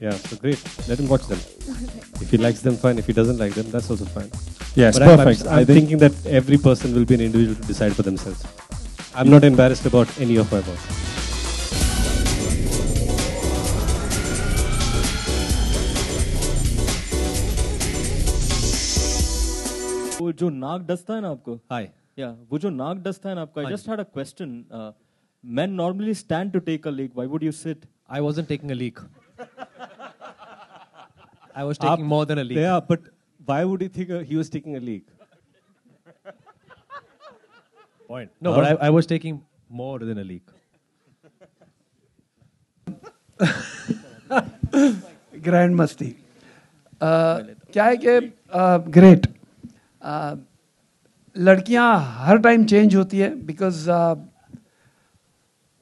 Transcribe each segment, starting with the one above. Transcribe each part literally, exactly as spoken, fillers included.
Yeah, so great. Let him watch them. If he likes them, fine. If he doesn't like them, that's also fine. Yes, but perfect. I'm, I'm, I'm thinking that every person will be an individual to decide for themselves. I'm not embarrassed about any of my bosses. वो जो नाक डसता है ना आपको? Hi. Yeah, वो जो नाक डसता है ना आपको? I just had a question. Uh, Men normally stand to take a leak. Why would you sit? I wasn't taking a leak. I was taking Aap, more than a leak. Yeah, but why would he think he was taking a leak? Point. No, huh? but I, I was taking more than a leak. Grand Masti. क्या है कि great. लड़कियाँ हर time change होती है because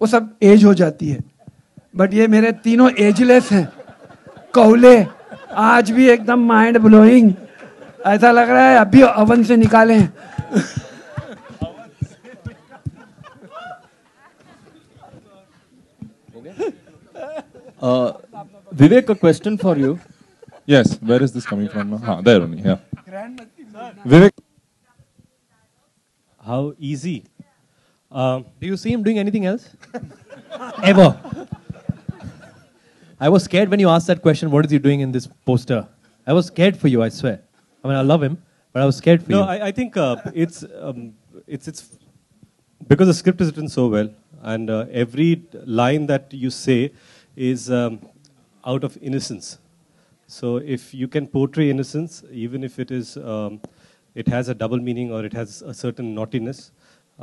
वो सब as हो जाती है, बट ये मेरे तीनों एजलेस हैं, कौले, आज भी एकदम माइंड ब्लोइंग, ऐसा लग रहा है अभी अवन से निकाले हैं। Vivek, a question for you. Yes, where is this coming from? हाँ, there only, yeah. Vivek, how easy. Um, do you see him doing anything else? Ever. I was scared when you asked that question, what is he doing in this poster? I was scared for you, I swear. I mean, I love him, but I was scared for no, you. No, I, I think uh, it's, um, it's, it's because the script is written so well, and uh, every line that you say is um, out of innocence. So if you can portray innocence, even if it is, um, it has a double meaning or it has a certain naughtiness,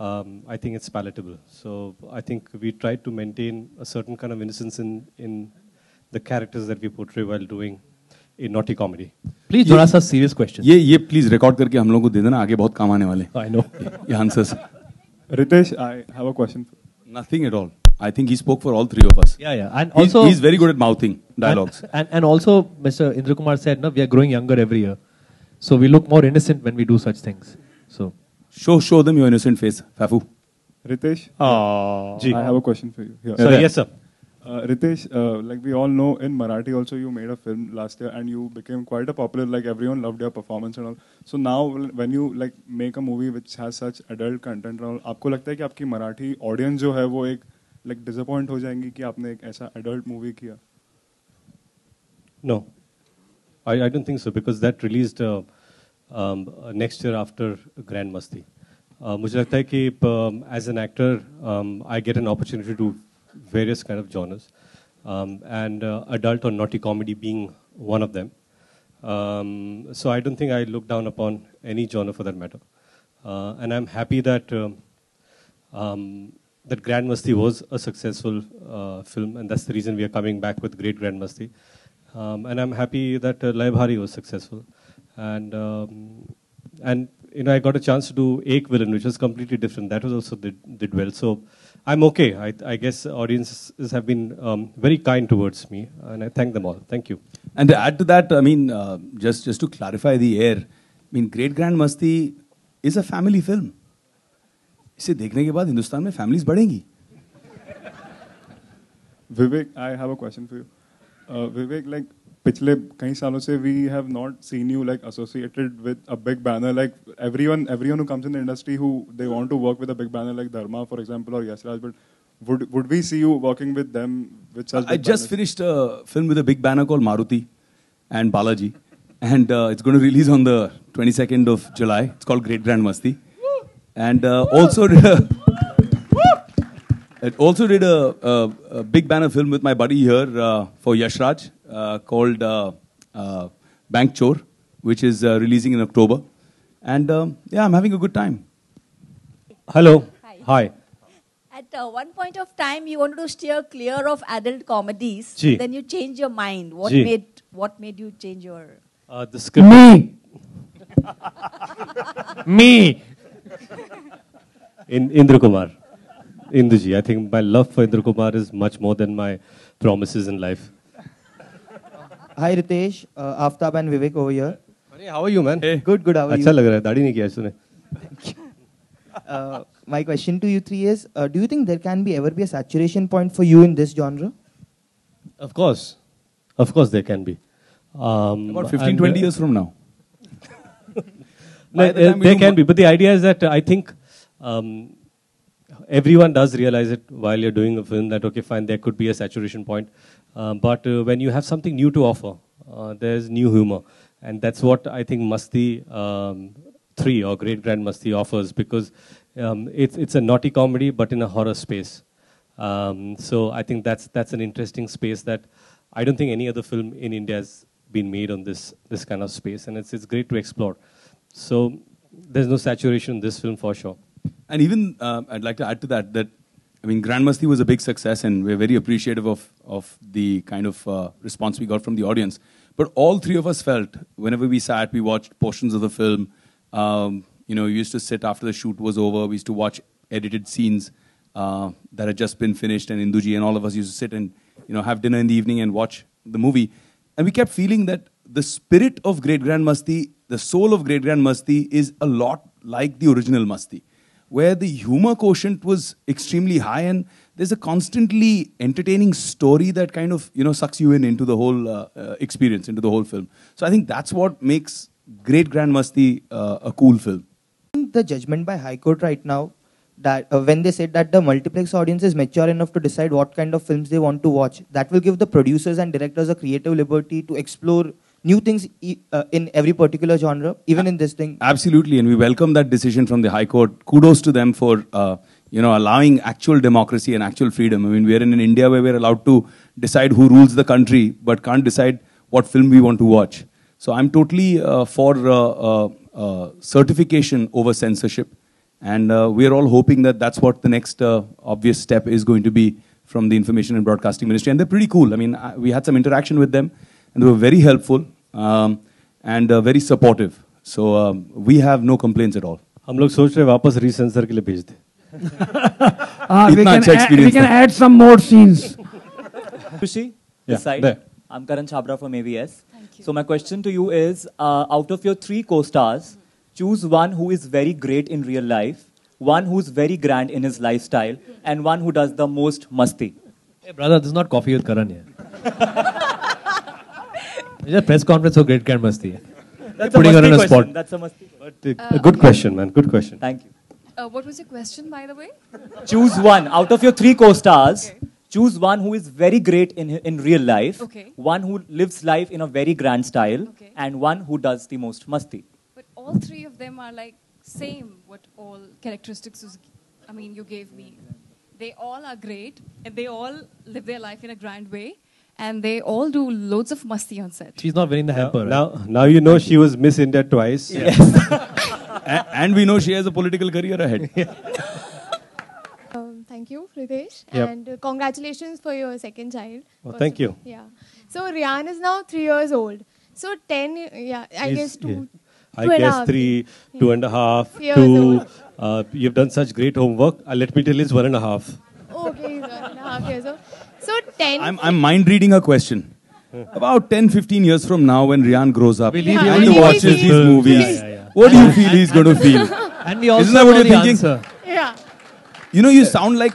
Um, I think it's palatable. So I think we try to maintain a certain kind of innocence in, in the characters that we portray while doing a naughty comedy. Please, थोड़ा सा serious question. ये ये please record करके हम लोगों को दे देना, आगे बहुत काम आने वाले. I know. ये answers. Ritesh, I have a question. Nothing at all. I think he spoke for all three of us. Yeah, yeah. And also, he's, he's very good at mouthing dialogues. And, and and also, Mister Indra Kumar said, no, we are growing younger every year, so we look more innocent when we do such things. So. Show, show them your innocent face, Fafu. Ritesh, Aww. I have a question for you. Here. Sorry, yes, sir. Uh, Ritesh, uh, like we all know, in Marathi also you made a film last year and you became quite a popular, like everyone loved your performance and all. So now when you like make a movie which has such adult content and all, आपको लगता है कि आपकी Marathi audience जो है वो एक like disappoint हो जाएंगी कि आपने एक ऐसा adult movie किया? No, I, I don't think so, because that released uh, Um, uh, next year after Grand Masti. Uh, मुझे लगता है कि um, as an actor, um, I get an opportunity to various kind of genres, um, and uh, adult or naughty comedy being one of them. Um, so I don't think I look down upon any genre for that matter. Uh, and I'm happy that um, um, that Grand Masti was a successful uh, film, and that's the reason we are coming back with Great Grand Masti. Um, and I'm happy that uh, Lai Bhari was successful. And um, and you know, I got a chance to do Ek Villain, which was completely different. That was also did did well. So I'm okay. I I guess audiences have been um, very kind towards me, and I thank them all. Thank you. And to add to that, I mean, uh, just just to clarify the air, I mean, Great Grand Masti is a family film. इसे देखने के बाद हिंदुस्तान में families बढ़ेंगी. Vivek, I have a question for you. Uh, Vivek, like. पिछले कई सालों से we have not seen you like associated with a big banner, like everyone everyone who comes in the industry who they want to work with a big banner like Dharma, for example, or Yashraj, but would would we see you working with them? Which has I just finished a film with a big banner called Maruti and Balaji, and uh, it's going to release on the twenty-second of July. It's called Great Grand Masti, and uh, also did a, it also did a, a, a big banner film with my buddy here uh, for Yashraj. Uh, called uh, uh, Bank Chor, which is uh, releasing in October, and um, yeah, I'm having a good time. Hello. Hi. Hi. At uh, one point of time, you wanted to steer clear of adult comedies. Gee. Then you changed your mind. What Gee. made What made you change your? Uh, the script. Me. Me. In Indra Kumar, Indraji. I think my love for Indra Kumar is much more than my promises in life. Hi Ritesh, uh, Aftab and Vivek over here. Hey, how are you, man? Hey. Good, good. How are you? अच्छा लग रहा है, दाढ़ी नहीं किया इसने. My question to you three is, uh, do you think there can be ever be a saturation point for you in this genre? Of course, Of course there can be. Um, About fifteen, twenty years from now. No, the there can be, but the idea is that uh, I think um, everyone does realize it while you're doing a film that, okay, fine, there could be a saturation point. Um, but uh, when you have something new to offer, uh, there's new humor. And that's what I think Masti um, three or Great Grand Masti offers, because um, it's, it's a naughty comedy, but in a horror space. Um, so I think that's, that's an interesting space that I don't think any other film in India has been made on this, this kind of space. And it's, it's great to explore. So there's no saturation in this film for sure. And even uh, I'd like to add to that that I mean Grand Masti was a big success, and we're very appreciative of of the kind of uh, response we got from the audience. But all three of us felt whenever we sat, we watched portions of the film. Um, you know, we used to sit after the shoot was over. We used to watch edited scenes uh, that had just been finished, and Induji and all of us used to sit and you know have dinner in the evening and watch the movie. And we kept feeling that the spirit of Great Grand Masti, the soul of Great Grand Masti is a lot like the original Masti, where the humor quotient was extremely high and there's a constantly entertaining story that kind of, you know, sucks you in into the whole uh, uh, experience, into the whole film. So I think that's what makes Great Grand Masti uh, a cool film. The judgment by High Court right now, that uh, when they said that the multiplex audience is mature enough to decide what kind of films they want to watch, that will give the producers and directors a creative liberty to explore new things e uh, in every particular genre, even in this thing. Absolutely, and we welcome that decision from the High Court. Kudos to them for uh, you know allowing actual democracy and actual freedom. I mean, we're in an India where we're allowed to decide who rules the country, but can't decide what film we want to watch. So I'm totally uh, for uh, uh, uh, certification over censorship, and uh, we're all hoping that that's what the next uh, obvious step is going to be from the Information and Broadcasting Ministry. And they're pretty cool. I mean, I, we had some interaction with them. And they were very helpful um, and uh, very supportive. So um, we have no complaints at all. We are thinking about re-censor. We can add some more scenes. Kushi, yeah, this side. There. I'm Karan Chhabra from A V S. Thank you. So my question to you is, uh, out of your three co-stars, choose one who is very great in real life, one who's very grand in his lifestyle, and one who does the most Masti. Hey brother, this is not coffee with Karan here. It's a press conference for Great Grand Masti. That's putting her on a spot. That's a Masti. But uh, a good question, man. Good question. Thank you. Uh, what was your question, by the way? Choose one out of your three co-stars. Okay. Choose one who is very great in in real life. Okay. One who lives life in a very grand style, okay, and one who does the most Masti. But all three of them are like same. What all characteristics? Was, I mean, you gave me. They all are great, and they all live their life in a grand way. And they all do loads of Masti on set. She's not wearing the hamper. Right? Now, now you know she was Miss India twice. Yes. and, and we know she has a political career ahead. Yeah. um, thank you, Ritesh. Yep. And uh, congratulations for your second child. Well, thank you. Yeah. So Riyan is now three years old. So ten, yeah, I He's, guess two. Yeah. I two guess three, yeah. two and a half, years two. Uh, you've done such great homework. Uh, let me tell you, it's one and a half. Okay, one and a half years old. So ten... I'm, I'm mind-reading a question. About ten, fifteen years from now, when Riyan grows up, and yeah, he watches these movies, movies. Yeah, yeah, yeah. What do you feel he's going to feel? And we also Isn't that what you're thinking? Answer. Yeah. You know, you sound like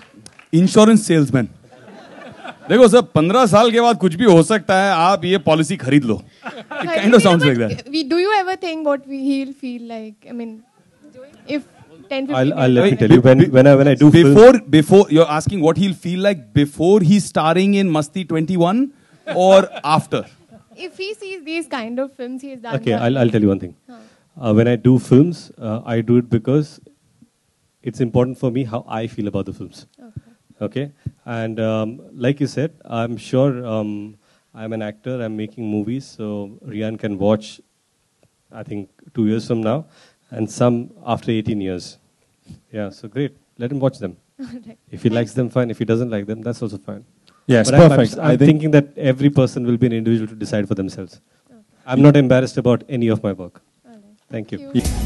insurance salesman. Dekho, sir, fifteen saal ke baad kuch bhi ho sakta hai, aap ye policy kharid lo. It kind of sounds like that. We, do you ever think what we, he'll feel like? I mean, if... I'll, I'll let me tell you, when, when, I, when I do before, film... Before, you're asking what he'll feel like before he's starring in Masti twenty-one or after? If he sees these kind of films, he's done. Okay, I'll, I'll tell you one thing. Huh. Uh, when I do films, uh, I do it because it's important for me how I feel about the films. Okay? Okay? And um, like you said, I'm sure um, I'm an actor, I'm making movies, so Riyan can watch, I think, two years from now. And some after eighteen years. Yeah, so great. Let him watch them. Right. If he likes them, fine. If he doesn't like them, that's also fine. Yes, but perfect. I'm, I'm, I'm think thinking that every person will be an individual to decide for themselves. Okay. I'm not embarrassed about any of my work. Right. Thank you. Thank you.